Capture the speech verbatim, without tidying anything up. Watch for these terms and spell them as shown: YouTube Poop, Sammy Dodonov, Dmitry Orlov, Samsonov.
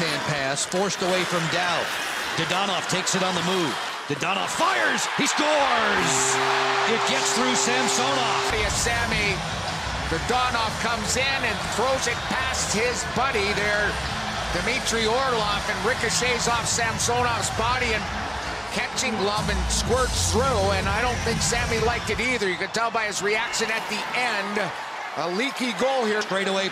man pass forced away from Dow. Dodonov takes it on the move. Dodonov fires. He scores. It gets through Samsonov. Sammy Dodonov comes in and throws it past his buddy there, Dmitry Orlov, and ricochets off Samsonov's body and catching glove and squirts through. And I don't think Sammy liked it either. You could tell by his reaction at the end. A leaky goal here. Straight away.